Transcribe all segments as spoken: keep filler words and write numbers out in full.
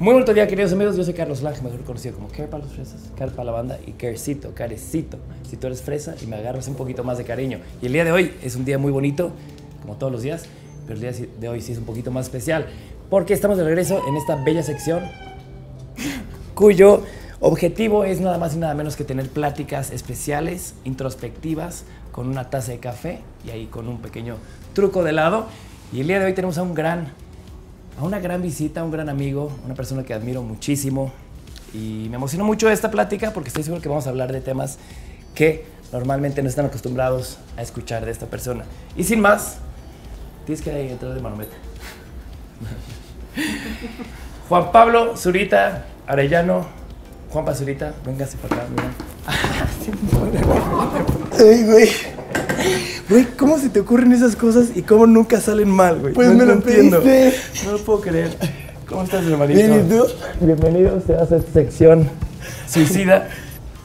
Muy bonito día, queridos amigos. Yo soy Carlos Lange, mejor conocido como Care para los fresas, Care para la banda y Carecito, Carecito. Si tú eres fresa y me agarras un poquito más de cariño. Y el día de hoy es un día muy bonito, como todos los días, pero el día de hoy sí es un poquito más especial, porque estamos de regreso en esta bella sección cuyo objetivo es nada más y nada menos que tener pláticas especiales, introspectivas, con una taza de café y ahí con un pequeño truco de helado. Y el día de hoy tenemos a un gran... a una gran visita, a un gran amigo, una persona que admiro muchísimo y me emocionó mucho esta plática porque estoy seguro que vamos a hablar de temas que normalmente no están acostumbrados a escuchar de esta persona. Y sin más, tienes que entrar de manometa. Juan Pablo Zurita Arellano, Juan Pablo Zurita, véngase para acá, mira. ¡Ey, güey! Güey, ¿cómo se te ocurren esas cosas y cómo nunca salen mal, güey? Pues no me lo entiendo. No lo puedo creer. ¿Cómo estás, hermanito? Bien, ¿y tú? Bienvenido, se hace esta sección suicida.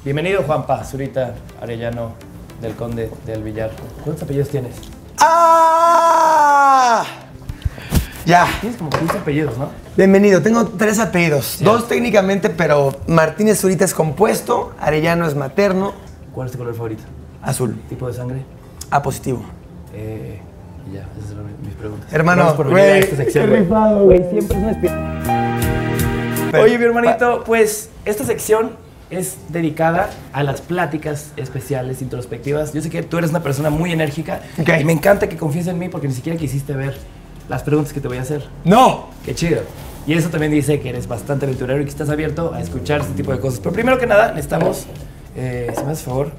Bienvenido, Juanpa Zurita Arellano, del Conde del Villar. ¿Cuántos apellidos tienes? ¡Ah! Ya. Tienes como quince apellidos, ¿no? Bienvenido, tengo tres apellidos. Sí. Dos técnicamente, pero Martínez Zurita es compuesto, Arellano es materno. ¿Cuál es tu color favorito? Azul. ¿Tipo de sangre? A positivo. Eh, ya, esas son mis preguntas. Hermano, güey, qué rifado, güey. Siempre es una espina. Oye, mi hermanito, pues esta sección es dedicada a las pláticas especiales, introspectivas. Yo sé que tú eres una persona muy enérgica. Okay. Y me encanta que confíes en mí porque ni siquiera quisiste ver las preguntas que te voy a hacer. ¡No! ¡Qué chido! Y eso también dice que eres bastante aventurero y que estás abierto a escuchar este tipo de cosas. Pero primero que nada, necesitamos, eh, si me haces favor...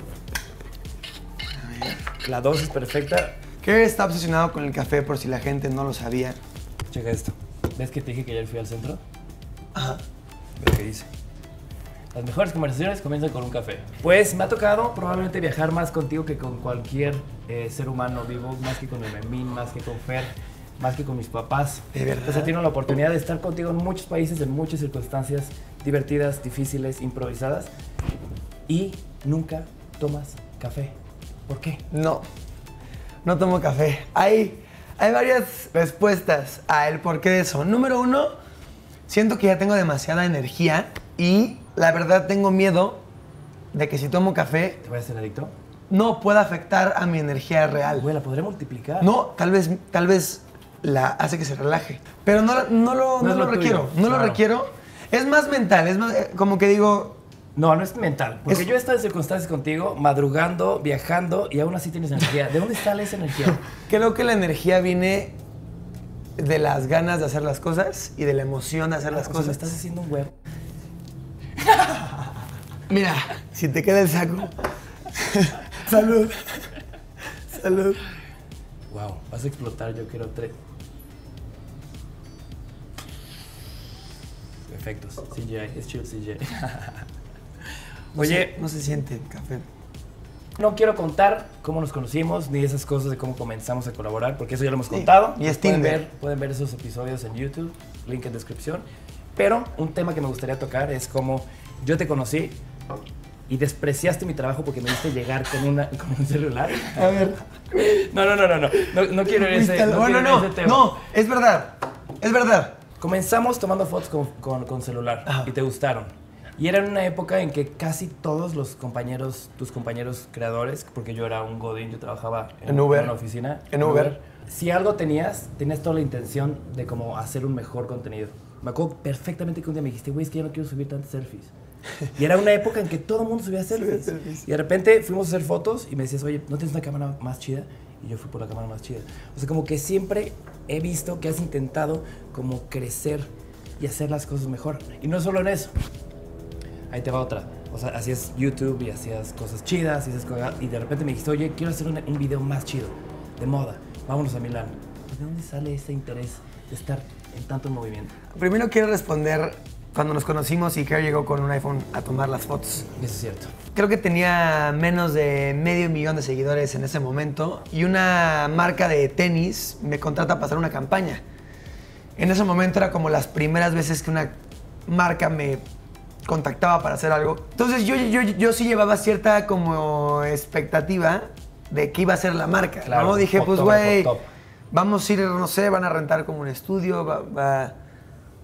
La dosis perfecta. Care está obsesionado con el café por si la gente no lo sabía. Checa esto. ¿Ves que te dije que ayer fui al centro? Ajá. Ve lo que dice. Las mejores conversaciones comienzan con un café. Pues me ha tocado probablemente viajar más contigo que con cualquier eh, ser humano vivo, más que con el Memín, más que con Fer, más que con mis papás. De verdad. O sea, tengo la oportunidad de estar contigo en muchos países, en muchas circunstancias divertidas, difíciles, improvisadas. Y nunca tomas café. ¿Por qué? No, no tomo café. Hay, hay varias respuestas a el porqué de eso. Número uno, siento que ya tengo demasiada energía y la verdad tengo miedo de que si tomo café... ¿Te vayas a ser adicto? No pueda afectar a mi energía real. Güey, la podré multiplicar. No, tal vez, tal vez la hace que se relaje. Pero no, no lo, no no lo, lo requiero, no claro. lo requiero. Es más mental, es más, como que digo... No, no es mental. Porque es... yo he estado en circunstancias contigo, madrugando, viajando, y aún así tienes energía. ¿De dónde sale esa energía? Creo que la energía viene de las ganas de hacer las cosas y de la emoción de hacer las o cosas. Sea, me estás haciendo un huevo. Mira, si te queda el saco. Salud. Salud. Wow, vas a explotar, yo quiero tres. Perfectos. C G I, es chill C G I. Oye, no se siente café. No quiero contar cómo nos conocimos ni esas cosas de cómo comenzamos a colaborar, porque eso ya lo hemos sí, contado. Y es Tinder. Pueden ver, pueden ver esos episodios en YouTube, link en descripción. Pero un tema que me gustaría tocar es cómo yo te conocí y despreciaste mi trabajo porque me viste llegar con, una, con un celular. A ver. No, no, no, no, no. No, no quiero ir ese, no, no, no, ese tema. No, es verdad. Es verdad. Comenzamos tomando fotos con, con, con celular. Ajá. Y te gustaron. Y era una época en que casi todos los compañeros, tus compañeros creadores, porque yo era un godín, yo trabajaba en, en Uber, una oficina. En Uber. Uber. Si algo tenías, tenías toda la intención de como hacer un mejor contenido. Me acuerdo perfectamente que un día me dijiste, güey, es que yo no quiero subir tantos selfies. Y era una época en que todo el mundo subía selfies. Y de repente fuimos a hacer fotos y me decías, oye, ¿no tienes una cámara más chida? Y yo fui por la cámara más chida. O sea, como que siempre he visto que has intentado como crecer y hacer las cosas mejor. Y no solo en eso. Ahí te va otra. O sea, hacías YouTube y hacías cosas chidas y esas cosas. Y de repente me dijiste, oye, quiero hacer un, un video más chido, de moda. Vámonos a Milán. ¿De dónde sale ese interés de estar en tanto movimiento? Primero quiero responder cuando nos conocimos y Care llegó con un iPhone a tomar las fotos. Eso es cierto. Creo que tenía menos de medio millón de seguidores en ese momento y una marca de tenis me contrata para hacer una campaña. En ese momento era como las primeras veces que una marca me... contactaba para hacer algo. Entonces yo, yo, yo sí llevaba cierta como expectativa de que iba a ser la marca. Claro, ¿no? Dije, pues güey, vamos a ir, no sé, van a rentar como un estudio, va, va,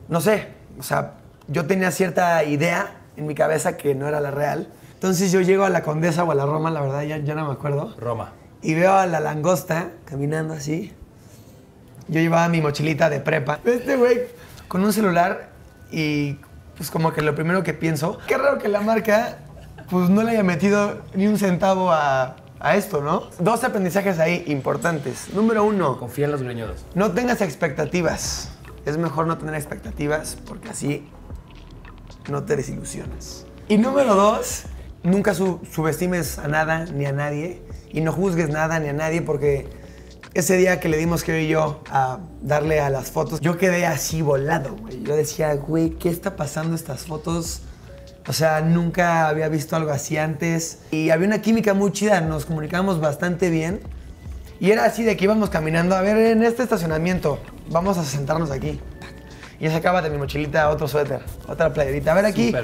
no sé, o sea, yo tenía cierta idea en mi cabeza que no era la real. Entonces yo llego a la Condesa o a la Roma, la verdad, ya, ya no me acuerdo. Roma. Y veo a la langosta caminando así. Yo llevaba mi mochilita de prepa. Este güey con un celular y pues como que lo primero que pienso, qué raro que la marca pues no le haya metido ni un centavo a, a esto, ¿no? Dos aprendizajes ahí importantes. Número uno. Confía en los greñudos. No tengas expectativas. Es mejor no tener expectativas porque así no te desilusionas. Y número dos. Nunca sub subestimes a nada ni a nadie y no juzgues nada ni a nadie porque ese día que le dimos Care y yo a darle a las fotos, yo quedé así volado, güey. Yo decía, güey, ¿qué está pasando estas fotos? O sea, nunca había visto algo así antes. Y había una química muy chida, nos comunicábamos bastante bien. Y era así de que íbamos caminando, a ver, en este estacionamiento, vamos a sentarnos aquí. Y ya sacaba de mi mochilita otro suéter, otra playerita. A ver aquí,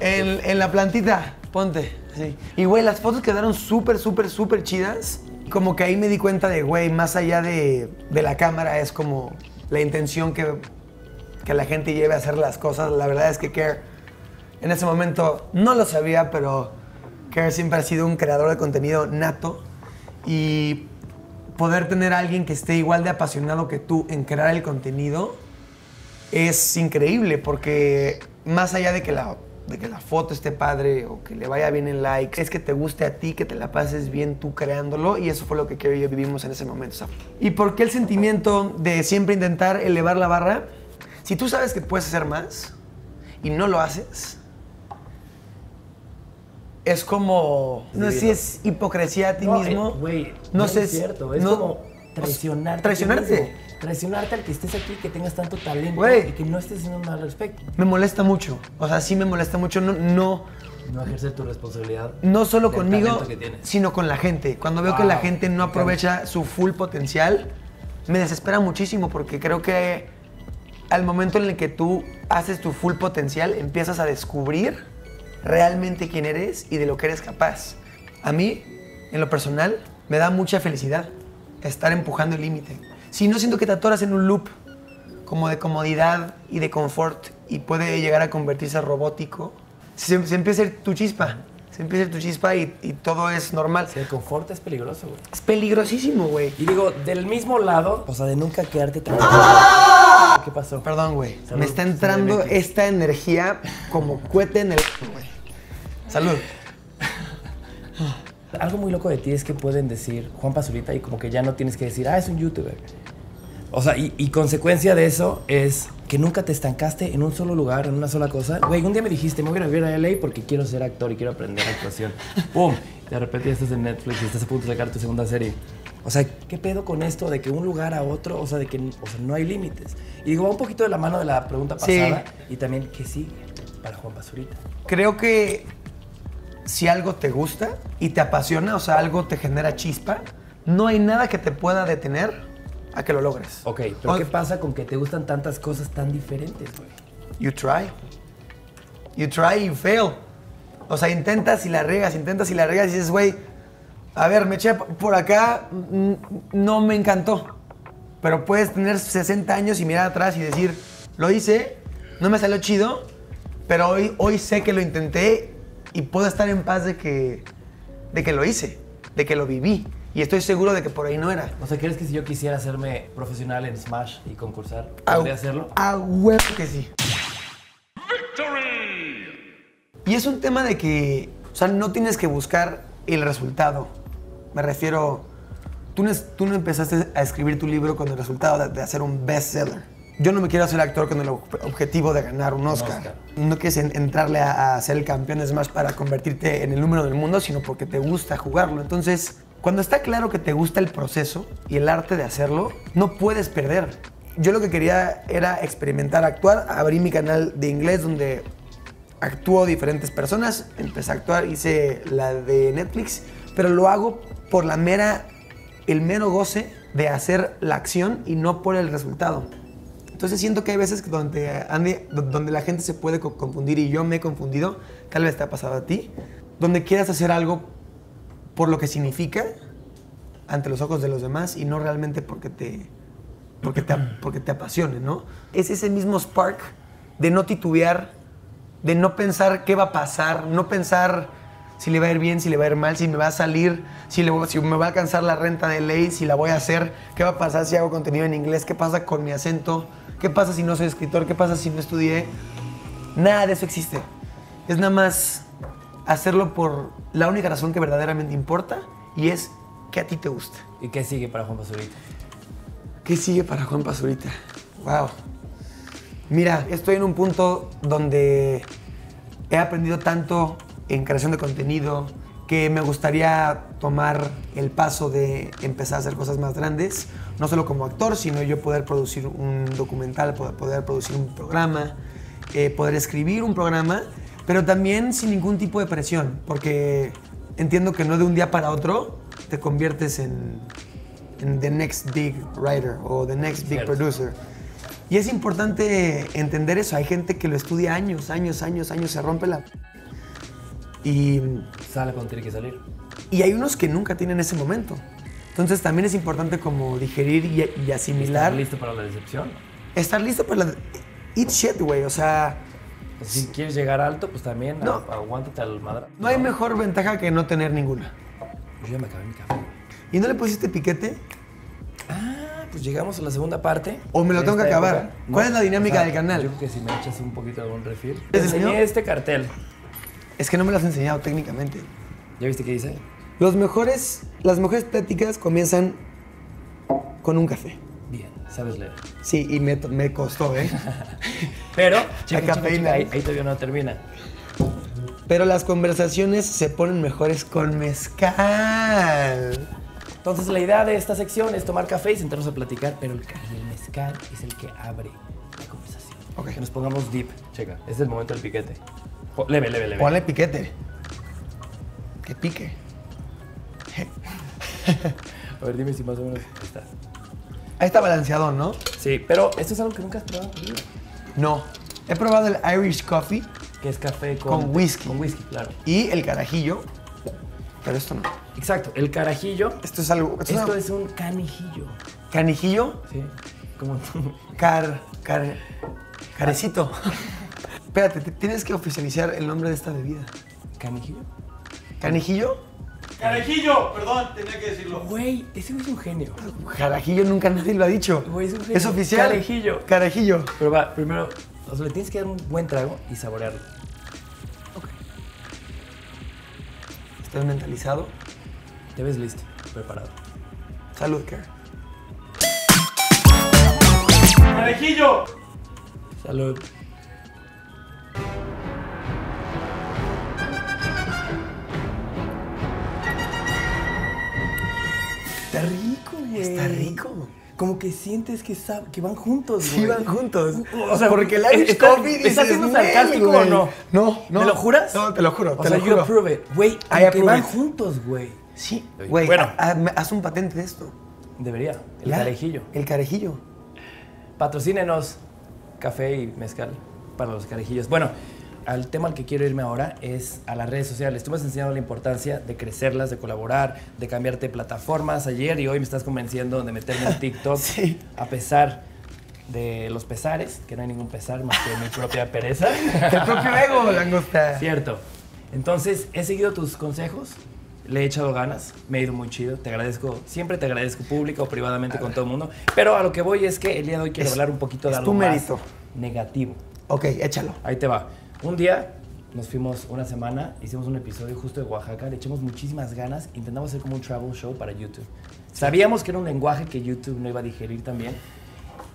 en, en la plantita. Ponte, sí. Y, güey, las fotos quedaron súper, súper, súper chidas. Como que ahí me di cuenta de, güey, más allá de, de la cámara, es como la intención que, que la gente lleve a hacer las cosas. La verdad es que Care, en ese momento, no lo sabía, pero Care siempre ha sido un creador de contenido nato. Y poder tener a alguien que esté igual de apasionado que tú en crear el contenido es increíble, porque más allá de que la... de que la foto esté padre o que le vaya bien el like, es que te guste a ti, que te la pases bien tú creándolo, y eso fue lo que Care y yo vivimos en ese momento. ¿Sabes? ¿Y por qué el sentimiento de siempre intentar elevar la barra? Si tú sabes que puedes hacer más y no lo haces, es como... No sé si es hipocresía a ti no, mismo. Eh, wey, no, no sé, es cierto, es no, como traicionarte. Traicionarte. Traicionarte al que estés aquí, que tengas tanto talento, wey, y que no estés haciendo nada al respecto. Me molesta mucho, o sea, sí me molesta mucho, no... No, no ejercer tu responsabilidad. No solo conmigo, sino con la gente. Cuando veo wow. que la gente no aprovecha su full potencial, me desespera muchísimo porque creo que al momento en el que tú haces tu full potencial, empiezas a descubrir realmente quién eres y de lo que eres capaz. A mí, en lo personal, me da mucha felicidad estar empujando el límite. Si no, siento que te atoras en un loop como de comodidad y de confort y puede llegar a convertirse a robótico. Se, se empieza a ir tu chispa, se empieza a ir tu chispa y, y todo es normal. Si el confort es peligroso, güey. Es peligrosísimo, güey. Y digo, del mismo lado, o sea, de nunca quedarte tan... ¡Ah! ¿Qué pasó? Perdón, güey. Me está entrando esta energía como cohete en el... Wey. Salud. Algo muy loco de ti es que pueden decir Juanpa Zurita y como que ya no tienes que decir, ah, es un youtuber. O sea, y, y consecuencia de eso es que nunca te estancaste en un solo lugar, en una sola cosa. Güey, un día me dijiste, me voy a vivir a L A porque quiero ser actor y quiero aprender actuación. ¡Pum! De repente ya estás en Netflix y estás a punto de sacar tu segunda serie. O sea, ¿qué pedo con esto de que un lugar a otro, o sea, de que o sea, no hay límites? Y digo, va un poquito de la mano de la pregunta pasada sí. y también, ¿qué sigue para Juanpa Zurita? Creo que... si algo te gusta y te apasiona, o sea, algo te genera chispa, no hay nada que te pueda detener a que lo logres. Ok, pero o... ¿qué pasa con que te gustan tantas cosas tan diferentes, güey? You try. You try and fail. O sea, intentas y la regas, intentas y la regas y dices, güey, a ver, me eché por acá, no me encantó. Pero puedes tener sesenta años y mirar atrás y decir, lo hice, no me salió chido, pero hoy, hoy sé que lo intenté. Y puedo estar en paz de que, de que lo hice, de que lo viví. Y estoy seguro de que por ahí no era. O sea, ¿crees que si yo quisiera hacerme profesional en Smash y concursar, podría hacerlo? A huevo que sí. Victory. Y es un tema de que, o sea, no tienes que buscar el resultado. Me refiero, tú no, tú no empezaste a escribir tu libro con el resultado de, de hacer un bestseller. Yo no me quiero hacer actor con el objetivo de ganar un Oscar. Un Oscar. No quieres entrarle a, a ser el campeón de Smash para convertirte en el número del mundo, sino porque te gusta jugarlo. Entonces, cuando está claro que te gusta el proceso y el arte de hacerlo, no puedes perder. Yo lo que quería era experimentar, actuar. Abrí mi canal de inglés donde actúo diferentes personas. Empecé a actuar, hice la de Netflix, pero lo hago por la mera, el mero goce de hacer la acción y no por el resultado. Entonces siento que hay veces donde, Andy, donde la gente se puede confundir y yo me he confundido, tal vez te ha pasado a ti, donde quieras hacer algo por lo que significa ante los ojos de los demás y no realmente porque te, porque te, porque te apasione, ¿no? Es ese mismo spark de no titubear de no pensar qué va a pasar, no pensar si le va a ir bien, si le va a ir mal, si me va a salir, si, le, si me va a alcanzar la renta de ley, si la voy a hacer, qué va a pasar si hago contenido en inglés, qué pasa con mi acento, qué pasa si no soy escritor, qué pasa si no estudié. Nada de eso existe. Es nada más hacerlo por la única razón que verdaderamente importa, y es que a ti te gusta. ¿Y qué sigue para Juan Pazurita? ¿Qué sigue para Juan Pazurita? Wow. Mira, estoy en un punto donde he aprendido tanto en creación de contenido que me gustaría tomar el paso de empezar a hacer cosas más grandes, no solo como actor, sino yo poder producir un documental, poder producir un programa, eh, poder escribir un programa, pero también sin ningún tipo de presión, porque entiendo que no de un día para otro te conviertes en, en the next big writer o the next big producer. Y es importante entender eso. Hay gente que lo estudia años, años, años, años, se rompe la... Y... sale cuando tiene que salir. Y hay unos que nunca tienen ese momento. Entonces también es importante como digerir y, y asimilar... ¿Estar listo para la decepción? Estar listo para la... Eat shit, güey, o sea... Pues si quieres llegar alto, pues también no, aguántate al madra. No hay mejor ventaja que no tener ninguna. Yo ya me acabé mi café. ¿Y no le pusiste piquete? Pues llegamos a la segunda parte. O me lo tengo que acabar. Época. ¿Cuál no, es la dinámica o sea, del canal? Yo creo que si me echas un poquito de algún refil. Te enseñé este cartel. Es que no me lo has enseñado técnicamente. ¿Ya viste qué dice? Los mejores, las mejores pláticas comienzan con un café. Bien, sabes leer. Sí, y me, me costó, ¿eh? Pero checa, la cafeína. Checa, ahí, ahí todavía no termina. Pero las conversaciones se ponen mejores con mezcal. Entonces, la idea de esta sección es tomar café y sentarnos a platicar, pero el, el mezcal es el que abre la conversación. Okay. Que nos pongamos deep. Checa, este es el momento del piquete. Po leve, leve, leve. Ponle piquete. Que pique. A ver, dime si más o menos está. Ahí está balanceado, ¿no? Sí, pero esto es algo que nunca has probado. No. He probado el Irish Coffee. Que es café con... Con whisky. Con whisky, claro. Y el carajillo. Pero esto no. Exacto, el carajillo. Esto es algo... Esto, esto no... es un canijillo. ¿Canijillo? Sí. Como Car... Car... Carecito. Ah. Espérate, te tienes que oficializar el nombre de esta bebida. ¿Canijillo? ¿Canijillo? ¡Carajillo! Perdón, tenía que decirlo. Güey, ese es un genio. Carajillo nunca nadie lo ha dicho. Güey, es un genio. Es oficial. Carajillo. Carajillo. Pero va, primero, o sea, le tienes que dar un buen trago y saborearlo. Estás mentalizado. Te ves listo, preparado. Salud, Care. ¡Carajillo! Salud. Está rico, güey. Está rico. Como que sientes que, sabe, que van juntos, güey. Sí, van juntos. O sea, porque el Irish Coffee dice... ¿Estás siendo sarcástico o no? No, no. ¿Me lo juras? No, te lo juro, te lo juro. O sea, yo approve it. Güey, que van juntos, güey. Sí, güey. Bueno. Haz un patente de esto. Debería. El carejillo. El carejillo. Patrocínenos café y mezcal para los carejillos. Bueno, al tema al que quiero irme ahora es a las redes sociales. Tú me has enseñado la importancia de crecerlas, de colaborar, de cambiarte de plataformas. Ayer y hoy me estás convenciendo de meterme en TikTok. Sí. A pesar de los pesares, que no hay ningún pesar más que mi propia pereza. El propio ego, langosta. Cierto. Entonces, he seguido tus consejos, le he echado ganas, me ha ido muy chido. Te agradezco, siempre te agradezco pública o privadamente con todo el mundo. Pero a lo que voy es que el día de hoy quiero es, hablar un poquito de algo más negativo. Ok, échalo. Ahí te va. Un día nos fuimos una semana, hicimos un episodio justo de Oaxaca, le echamos muchísimas ganas, intentamos hacer como un travel show para YouTube. Sabíamos que era un lenguaje que YouTube no iba a digerir también.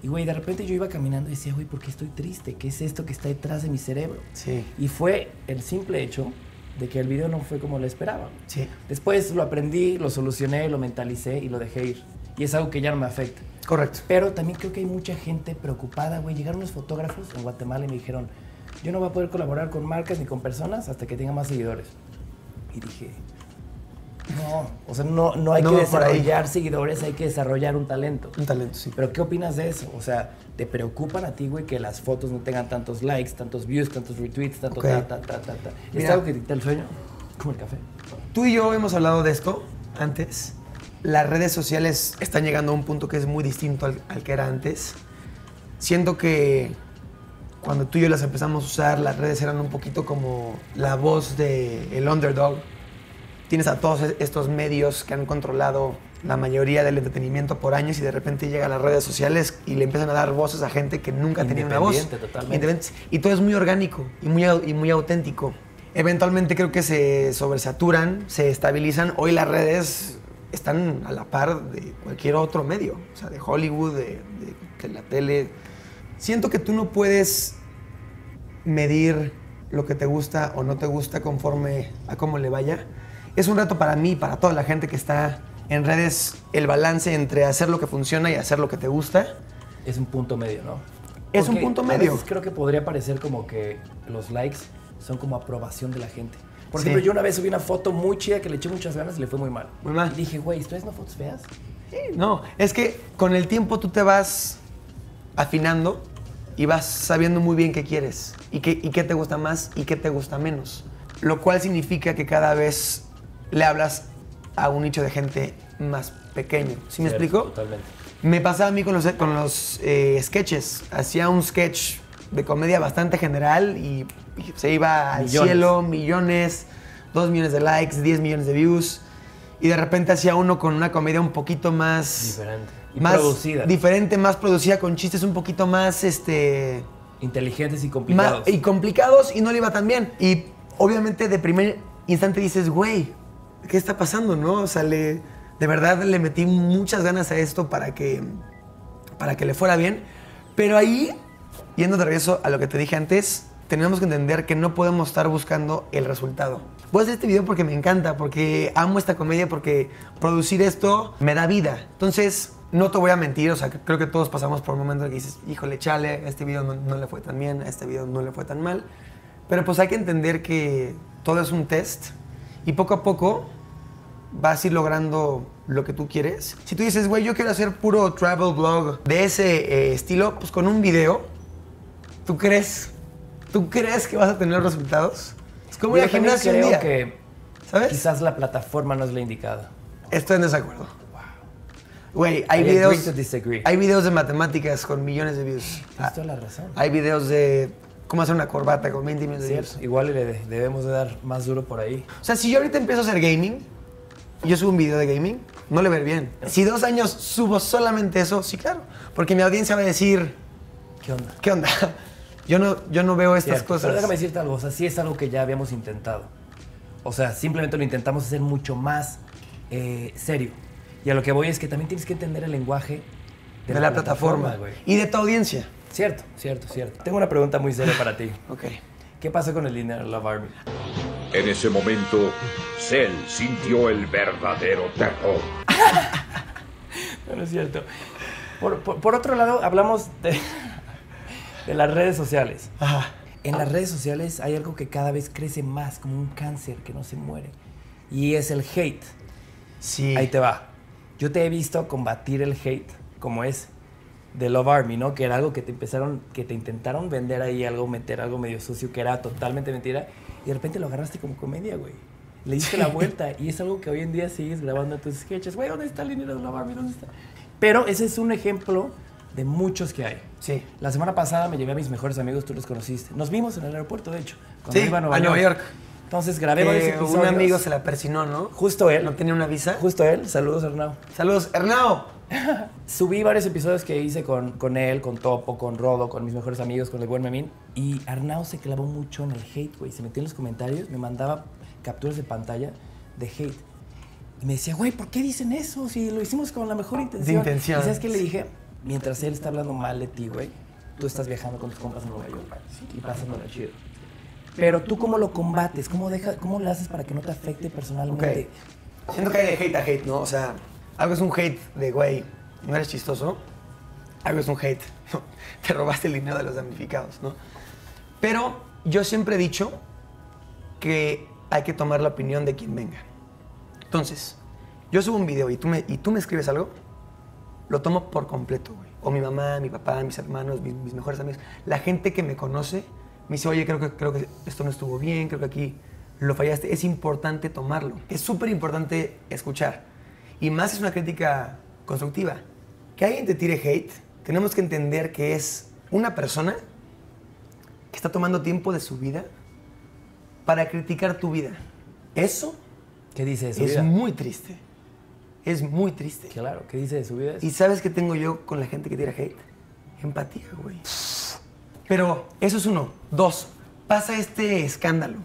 Y, güey, de repente yo iba caminando y decía, güey, ¿por qué estoy triste? ¿Qué es esto que está detrás de mi cerebro? Sí. Y fue el simple hecho de que el video no fue como lo esperaba. Sí. Después lo aprendí, lo solucioné, lo mentalicé y lo dejé ir. Y es algo que ya no me afecta. Correcto. Pero también creo que hay mucha gente preocupada, güey. Llegaron unos fotógrafos en Guatemala y me dijeron... Yo no voy a poder colaborar con marcas ni con personas hasta que tenga más seguidores. Y dije, no, o sea, no, no hay no, que desarrollar seguidores, hay que desarrollar un talento. Un talento, sí. Pero, ¿qué opinas de eso? O sea, ¿te preocupan a ti, güey, que las fotos no tengan tantos likes, tantos views, tantos retweets, tanto okay. ta, ta, ta, ta, ta? ¿Es Mira, algo que te quita el sueño? Como el café. Tú y yo hemos hablado de esto antes. Las redes sociales están llegando a un punto que es muy distinto al, al que era antes. Siento que... cuando tú y yo las empezamos a usar, las redes eran un poquito como la voz del underdog. Tienes a todos estos medios que han controlado la mayoría del entretenimiento por años y de repente llega a las redes sociales y le empiezan a dar voces a gente que nunca tenía una voz. Totalmente. Y todo es muy orgánico y muy, y muy auténtico. Eventualmente creo que se sobresaturan, se estabilizan. Hoy las redes están a la par de cualquier otro medio, o sea, de Hollywood, de, de, de la tele. Siento que tú no puedes medir lo que te gusta o no te gusta conforme a cómo le vaya. Es un reto para mí, para toda la gente que está en redes, el balance entre hacer lo que funciona y hacer lo que te gusta. Es un punto medio, ¿no? Es un punto medio. A veces creo que podría parecer como que los likes son como aprobación de la gente. Por ejemplo, yo una vez subí una foto muy chida que le eché muchas ganas y le fue muy mal. Muy mal. Y dije, güey, ¿tú haces no fotos feas? Sí, no. Es que con el tiempo tú te vas afinando y vas sabiendo muy bien qué quieres y qué, y qué te gusta más y qué te gusta menos. Lo cual significa que cada vez le hablas a un nicho de gente más pequeño. ¿Sí me explico? Totalmente. Me pasaba a mí con los, con los eh, sketches. Hacía un sketch de comedia bastante general y, y se iba al millones. cielo, millones, dos millones de likes, diez millones de views. Y de repente hacía uno con una comedia un poquito más... Diferente. Y más producida. Diferente, más producida, con chistes un poquito más... este inteligentes y complicados. Más, y complicados y no le iba tan bien. Y obviamente de primer instante dices, güey... ¿Qué está pasando, no? O sea, le, de verdad le metí muchas ganas a esto para que, para que le fuera bien. Pero ahí, yendo de regreso a lo que te dije antes, tenemos que entender que no podemos estar buscando el resultado. Voy a hacer este video porque me encanta, porque amo esta comedia, porque producir esto me da vida. Entonces, no te voy a mentir, o sea, creo que todos pasamos por un momento en que dices, híjole, chale, a este video no, no le fue tan bien, a este video no le fue tan mal. Pero pues hay que entender que todo es un test y poco a poco... vas a ir logrando lo que tú quieres. Si tú dices, güey, yo quiero hacer puro travel vlog de ese eh, estilo, pues con un video, ¿tú crees? ¿Tú crees que vas a tener resultados? Es como ir al gimnasio un día. Que ¿sabes? Quizás la plataforma no es la indicada. Estoy en desacuerdo. Güey, wow. hay, hay videos de matemáticas con millones de views. Tienes toda la razón. Hay videos de... ¿cómo hacer una corbata con veinte millones de views? Igual le debemos de dar más duro por ahí. O sea, si yo ahorita empiezo a hacer gaming... yo subo un video de gaming, no le ver bien. Si dos años subo solamente eso, sí, claro. Porque mi audiencia va a decir... ¿Qué onda? ¿Qué onda? Yo no, yo no veo estas Cierto, cosas. Pero déjame decirte algo. O sea, sí es algo que ya habíamos intentado. O sea, simplemente lo intentamos hacer mucho más eh, serio. Y a lo que voy es que también tienes que entender el lenguaje de, de la, la plataforma, plataforma y de tu audiencia. Cierto, cierto, cierto. Tengo una pregunta muy seria para ti. Ok. ¿Qué pasó con el Linear Love Army? En ese momento, Cell sintió el verdadero terror. No, no es cierto. Por, por, por otro lado, hablamos de, de las redes sociales. Ah, en las redes sociales hay algo que cada vez crece más, como un cáncer que no se muere. Y es el hate. Sí. Ahí te va. Yo te he visto combatir el hate, como es de Love Army, ¿no? Que era algo que te empezaron, que te intentaron vender ahí, algo meter, algo medio sucio, que era totalmente mentira. Y de repente lo agarraste como comedia, güey. Le diste sí. la vuelta. Y es algo que hoy en día sigues grabando tus sketches. Güey, ¿dónde está el dinero de la Barbie? ¿Dónde está? Pero ese es un ejemplo de muchos que hay. Sí. La semana pasada me llevé a mis mejores amigos. Tú los conociste. Nos vimos en el aeropuerto, de hecho. Cuando sí, iba a Nueva, a Nueva York. York. Entonces grabé eh, varios episodios. Un amigo se la persinó, ¿no? Justo él. ¿No tenía una visa? Justo él. Saludos, Arnau. Saludos, Arnau. Subí varios episodios que hice con, con él, con Topo, con Rodo, con mis mejores amigos, con el buen Memín. Y Arnau se clavó mucho en el hate, güey. Se metió en los comentarios, me mandaba capturas de pantalla de hate. Y me decía, güey, ¿por qué dicen eso? Si lo hicimos con la mejor intención. De intención. ¿Y sabes qué le dije? Mientras él está hablando mal de ti, güey, tú estás viajando con tus compas en Nueva York y pasándola chido. Pero tú, ¿cómo lo combates? ¿Cómo, deja, ¿Cómo lo haces para que no te afecte personalmente? Okay. Siento que hay de hate a hate, ¿no? O sea... algo es un hate de, güey, no eres chistoso. Algo es un hate. No, te robaste el dinero de los damnificados, ¿no? Pero yo siempre he dicho que hay que tomar la opinión de quien venga. Entonces, yo subo un video y tú me, y tú me escribes algo, lo tomo por completo, güey. O mi mamá, mi papá, mis hermanos, mis, mis mejores amigos. La gente que me conoce me dice, oye, creo que, creo que esto no estuvo bien, creo que aquí lo fallaste. Es importante tomarlo. Es súper importante escuchar. Y más es una crítica constructiva. Que alguien te tire hate, tenemos que entender que es una persona que está tomando tiempo de su vida para criticar tu vida. Eso, ¿qué dice de su vida? Es muy triste. Es muy triste. Claro, ¿qué dice de su vida eso? ¿Y sabes qué tengo yo con la gente que tira hate? Empatía, güey. Pero eso es uno. Dos, pasa este escándalo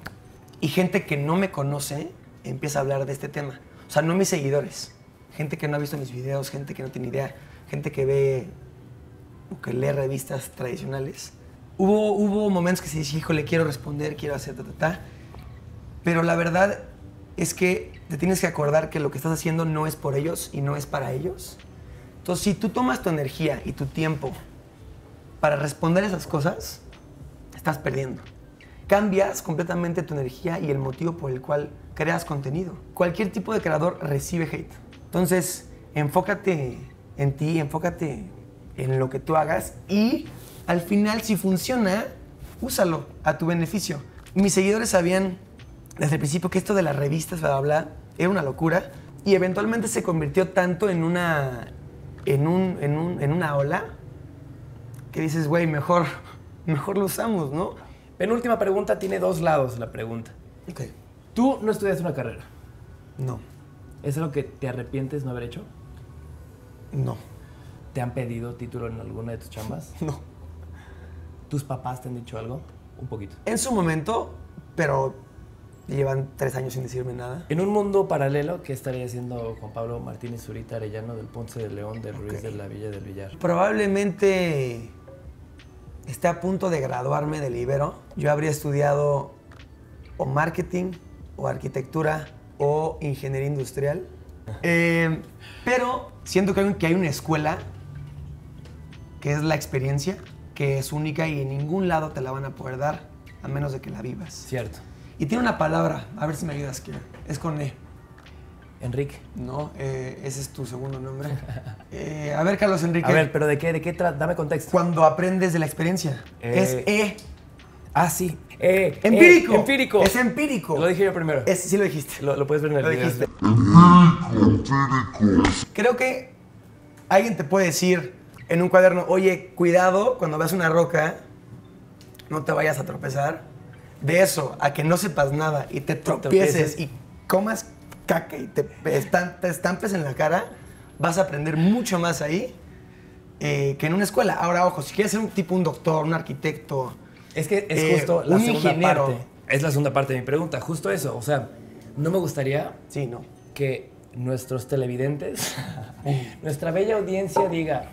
y gente que no me conoce empieza a hablar de este tema. O sea, no mis seguidores. Gente que no ha visto mis videos, gente que no tiene idea, gente que ve o que lee revistas tradicionales. Hubo, hubo momentos que se dice, híjole, quiero responder, quiero hacer ta, ta, ta. Pero la verdad es que te tienes que acordar que lo que estás haciendo no es por ellos y no es para ellos. Entonces, si tú tomas tu energía y tu tiempo para responder esas cosas, estás perdiendo. Cambias completamente tu energía y el motivo por el cual creas contenido. Cualquier tipo de creador recibe hate. Entonces, enfócate en ti, enfócate en lo que tú hagas y al final, si funciona, úsalo a tu beneficio. Mis seguidores sabían desde el principio que esto de las revistas, bla, bla, bla, era una locura y eventualmente se convirtió tanto en una, en un, en un, en una ola que dices, güey, mejor, mejor lo usamos, ¿no? Penúltima pregunta, tiene dos lados la pregunta. Ok. ¿Tú no estudiaste una carrera? No. ¿Es lo que te arrepientes no haber hecho? No. ¿Te han pedido título en alguna de tus chambas? No. ¿Tus papás te han dicho algo? Un poquito. En su momento, pero llevan tres años sin decirme nada. En un mundo paralelo, ¿qué estaría haciendo Juan Pablo Martínez Zurita Arellano del Ponce de León, del Ruiz, okay, de la Villa del Villar? Probablemente esté a punto de graduarme del Ibero. Yo habría estudiado o marketing, o arquitectura, o ingeniería industrial. Eh, pero siento que hay una escuela que es la experiencia, que es única y en ningún lado te la van a poder dar a menos de que la vivas. Cierto. Y tiene una palabra, a ver si me ayudas, que es con E. Enrique. No, eh, ese es tu segundo nombre. Eh, a ver, Carlos Enrique. A ver, pero ¿de qué? ¿De qué? Dame contexto. Cuando aprendes de la experiencia. Eh. Es E. Ah, sí. Eh, empírico. Eh, empírico. Es empírico. Lo dije yo primero. Es, sí lo dijiste. Lo, lo puedes ver en el video. Lo dijiste. Creo que alguien te puede decir en un cuaderno, oye, cuidado, cuando veas una roca, no te vayas a tropezar. De eso, a que no sepas nada y te tropieces, tropieces. y comas caca y te, estamp te estampes en la cara, vas a aprender mucho más ahí eh, que en una escuela. Ahora, ojo, si quieres ser un tipo, un doctor, un arquitecto... Es que es eh, justo la segunda ingeniero. parte. Es la segunda parte de mi pregunta, justo eso. O sea, no me gustaría sí, no. que nuestros televidentes, nuestra bella audiencia diga,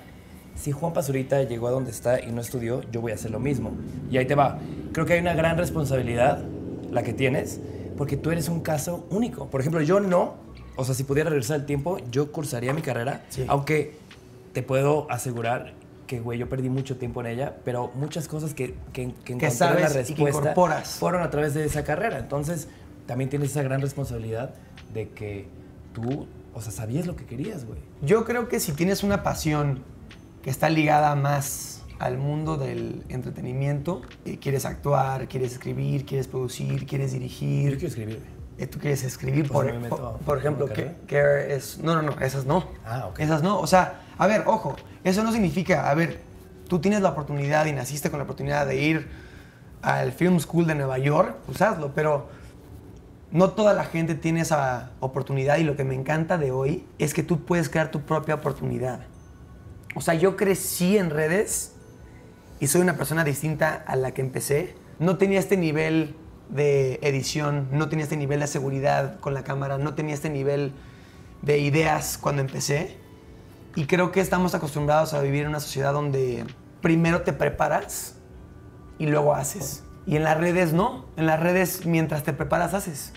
si Juanpa Zurita llegó a donde está y no estudió, yo voy a hacer lo mismo. Y ahí te va. Creo que hay una gran responsabilidad, la que tienes, porque tú eres un caso único. Por ejemplo, yo no, o sea, si pudiera regresar el tiempo, yo cursaría mi carrera, sí. aunque te puedo asegurar que, güey, yo perdí mucho tiempo en ella, pero muchas cosas que, que, que encontré sabes la respuesta y que incorporas fueron a través de esa carrera. Entonces, también tienes esa gran responsabilidad de que tú, o sea, sabías lo que querías, güey. Yo creo que si tienes una pasión que está ligada más al mundo del entretenimiento, eh, quieres actuar, quieres escribir, quieres producir, quieres dirigir. Yo quiero escribir. Eh, tú quieres escribir, pues por, por, por ejemplo, Care es... No, no, no, esas no. Ah, ok. Esas no, o sea... A ver, ojo, eso no significa, a ver, tú tienes la oportunidad y naciste con la oportunidad de ir al Film School de Nueva York, pues hazlo, pero no toda la gente tiene esa oportunidad y lo que me encanta de hoy es que tú puedes crear tu propia oportunidad. O sea, yo crecí en redes y soy una persona distinta a la que empecé. No tenía este nivel de edición, no tenía este nivel de seguridad con la cámara, no tenía este nivel de ideas cuando empecé. Y creo que estamos acostumbrados a vivir en una sociedad donde primero te preparas y luego haces. Y en las redes no. En las redes, mientras te preparas, haces.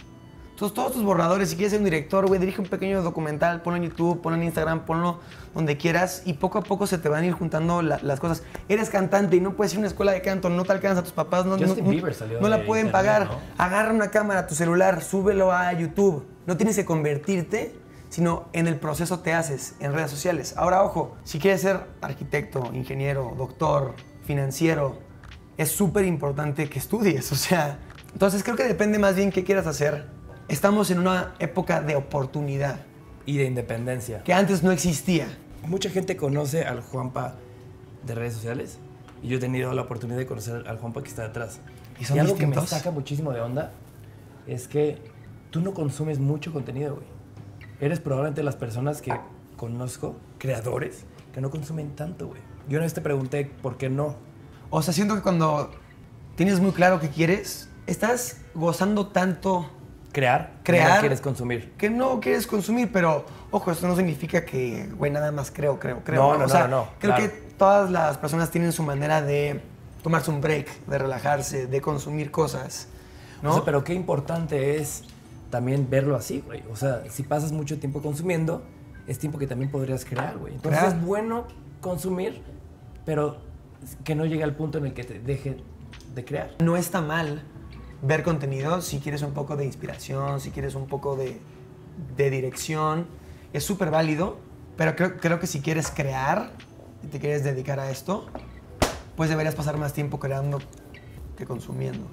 Entonces, todos tus borradores, si quieres ser un director, güey, dirige un pequeño documental, ponlo en YouTube, ponlo en Instagram, ponlo donde quieras y poco a poco se te van a ir juntando la, las cosas. Eres cantante y no puedes ir a una escuela de canto, no te alcanza a tus papás, no, no, no, no la pueden pagar. ¿No? Agarra una cámara, tu celular, súbelo a YouTube. No tienes que convertirte, sino en el proceso te haces, en redes sociales. Ahora, ojo, si quieres ser arquitecto, ingeniero, doctor, financiero, es súper importante que estudies, o sea... Entonces, creo que depende más bien qué quieras hacer. Estamos en una época de oportunidad. Y de independencia. Que antes no existía. Mucha gente conoce al Juanpa de redes sociales, Y yo he tenido la oportunidad de conocer al Juanpa que está detrás. Y, son y algo distintos? que me saca muchísimo de onda es que tú no consumes mucho contenido, güey. Eres probablemente las personas que conozco, creadores, que no consumen tanto, güey. Yo una vez te pregunté por qué no. O sea, siento que cuando tienes muy claro qué quieres, estás gozando tanto... Crear, crear no quieres consumir. Que no quieres consumir, pero, ojo, esto no significa que, güey, nada más creo, creo, creo. No, no, no, o sea, no, no, no. Creo claro. que todas las personas tienen su manera de tomarse un break, de relajarse, de consumir cosas, ¿no? O sea, pero qué importante es también verlo así, güey. O sea, si pasas mucho tiempo consumiendo, es tiempo que también podrías crear, güey. Entonces ¿crear? Es bueno consumir, pero que no llegue al punto en el que te deje de crear. No está mal ver contenido, si quieres un poco de inspiración, si quieres un poco de, de dirección, es súper válido, pero creo, creo que si quieres crear y te quieres dedicar a esto, pues deberías pasar más tiempo creando que consumiendo.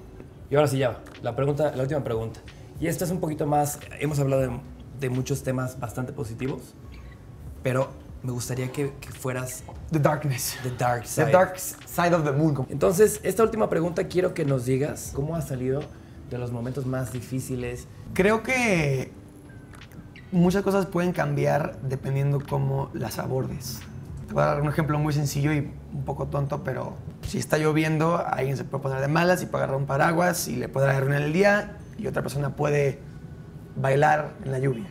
Y ahora sí ya, la, pregunta, la última pregunta. Y esto es un poquito más, hemos hablado de, de muchos temas bastante positivos, pero me gustaría que, que fueras... The darkness. The dark side. The dark side of the moon. Entonces, esta última pregunta quiero que nos digas cómo has salido de los momentos más difíciles. Creo que muchas cosas pueden cambiar dependiendo cómo las abordes. Te voy a dar un ejemplo muy sencillo y un poco tonto, pero si está lloviendo, alguien se puede poner de malas y puede agarrar un paraguas y le puede arruinar el día y otra persona puede bailar en la lluvia.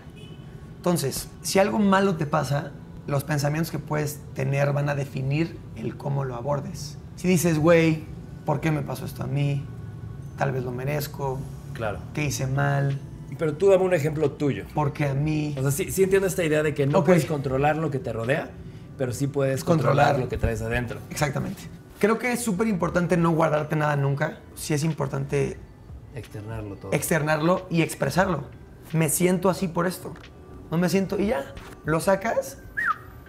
Entonces, si algo malo te pasa, los pensamientos que puedes tener van a definir el cómo lo abordes. Si dices, güey, ¿por qué me pasó esto a mí? Tal vez lo merezco. Claro. ¿Qué hice mal? Pero tú dame un ejemplo tuyo. Porque a mí... O sea, sí, sí entiendo esta idea de que no okay. puedes controlar lo que te rodea, pero sí puedes controlar, controlar lo que traes adentro. Exactamente. Creo que es súper importante no guardarte nada nunca. Sí es importante... Externarlo todo. Externarlo y expresarlo. Me siento así por esto. No me siento... Y ya, lo sacas...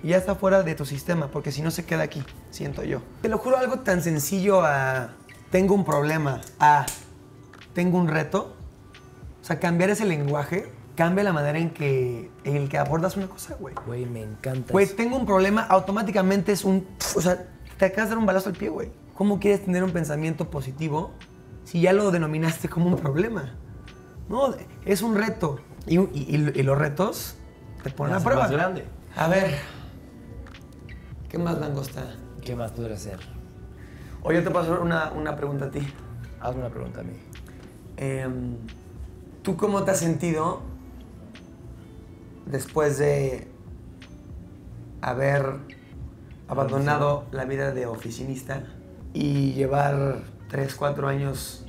Y ya está fuera de tu sistema, porque si no se queda aquí, siento yo. Te lo juro, algo tan sencillo a tengo un problema, a tengo un reto. O sea, cambiar ese lenguaje cambia la manera en que, en el que abordas una cosa, güey. Güey, me encanta. Güey, tengo un problema, automáticamente es un... O sea, te acabas de dar un balazo al pie, güey. ¿Cómo quieres tener un pensamiento positivo si ya lo denominaste como un problema? No, es un reto. Y, y, y los retos te ponen a prueba. Más grande. A ver... ¿Qué más, langosta? ¿Qué más podré hacer? O yo te puedo hacer una, una pregunta a ti. Hazme una pregunta a mí. Eh, ¿Tú cómo te has sentido después de haber abandonado la vida de oficinista y llevar tres, cuatro años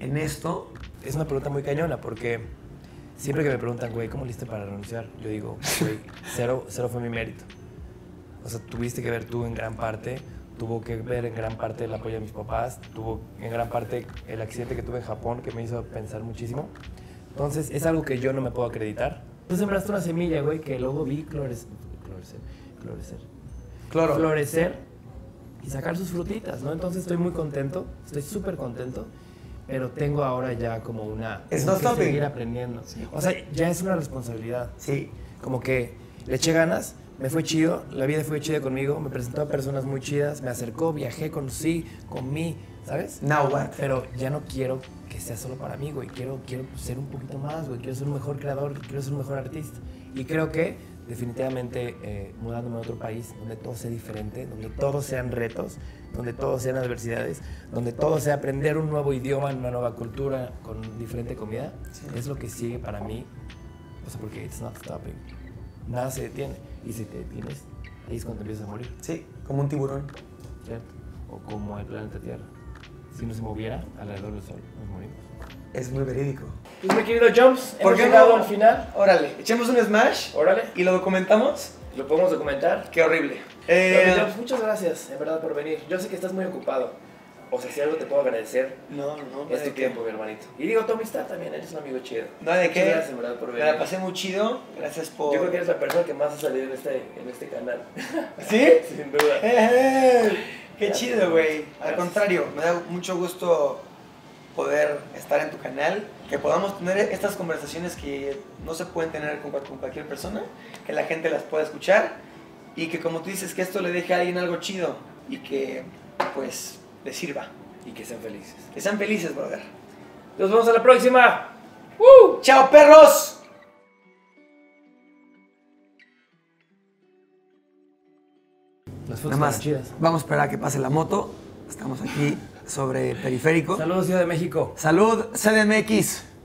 en esto? Es una pregunta muy cañona porque siempre que me preguntan, güey, ¿cómo le hiciste para renunciar? Yo digo, güey, cero, cero fue mi mérito. O sea, tuviste que ver tú en gran parte, tuvo que ver en gran parte el apoyo de mis papás, tuvo en gran parte el accidente que tuve en Japón que me hizo pensar muchísimo. Entonces, es algo que yo no me puedo acreditar. Tú sembraste una semilla, güey, que luego vi florecer, florecer, florecer, Cloro. florecer y sacar sus frutitas, ¿no? Entonces, estoy muy contento, estoy súper contento, pero tengo ahora ya como una... Es no stopping. Seguir aprendiendo. Sí. O sea, ya es una responsabilidad. Sí. Como que le eché ganas. Me fue chido, la vida fue chida conmigo, me presentó a personas muy chidas, me acercó, viajé, conocí, comí, ¿sabes? Now what? Pero ya no quiero que sea solo para mí, güey. Quiero, quiero ser un poquito más, güey. Quiero ser un mejor creador, quiero ser un mejor artista. Y creo que definitivamente eh, mudándome a otro país donde todo sea diferente, donde todos sean retos, donde todos sean adversidades, donde todo sea aprender un nuevo idioma, una nueva cultura con diferente comida, sí. es lo que sigue para mí. O sea, porque it's not stopping. Nada se detiene. Y si te detienes, ahí es cuando empiezas a morir. Sí, como un tiburón. ¿Cierto? O como el planeta Tierra. Si no se moviera alrededor del Sol, nos morimos. Es muy verídico. Pues mi querido Jumps, hemos llegado no? al final. Órale, echemos un smash. Órale. Y lo documentamos. Lo podemos documentar. Qué horrible. Eh... Jumps, muchas gracias, en verdad, por venir. Yo sé que estás muy ocupado. O sea, si algo te puedo agradecer, no, no, es tu tiempo, mi hermanito. Y digo, tu amistad también, eres un amigo chido. No, ¿de qué? Gracias, en verdad, por venir. Me la pasé muy chido, gracias por... Yo creo que eres la persona que más ha salido en este, en este canal. ¿Sí? Sin duda. Eh, ¡Qué gracias, chido, güey! Al contrario, me da mucho gusto poder estar en tu canal, que podamos tener estas conversaciones que no se pueden tener con, con cualquier persona, que la gente las pueda escuchar y que, como tú dices, que esto le deje a alguien algo chido y que... pues les sirva. Y que sean felices. Que sean felices, brother. Nos vemos a la próxima. ¡Uh! ¡Chao, perros! Nada más, vamos a esperar a que pase la moto. Estamos aquí sobre Periférico. Salud, Ciudad de México. Salud, C D M X.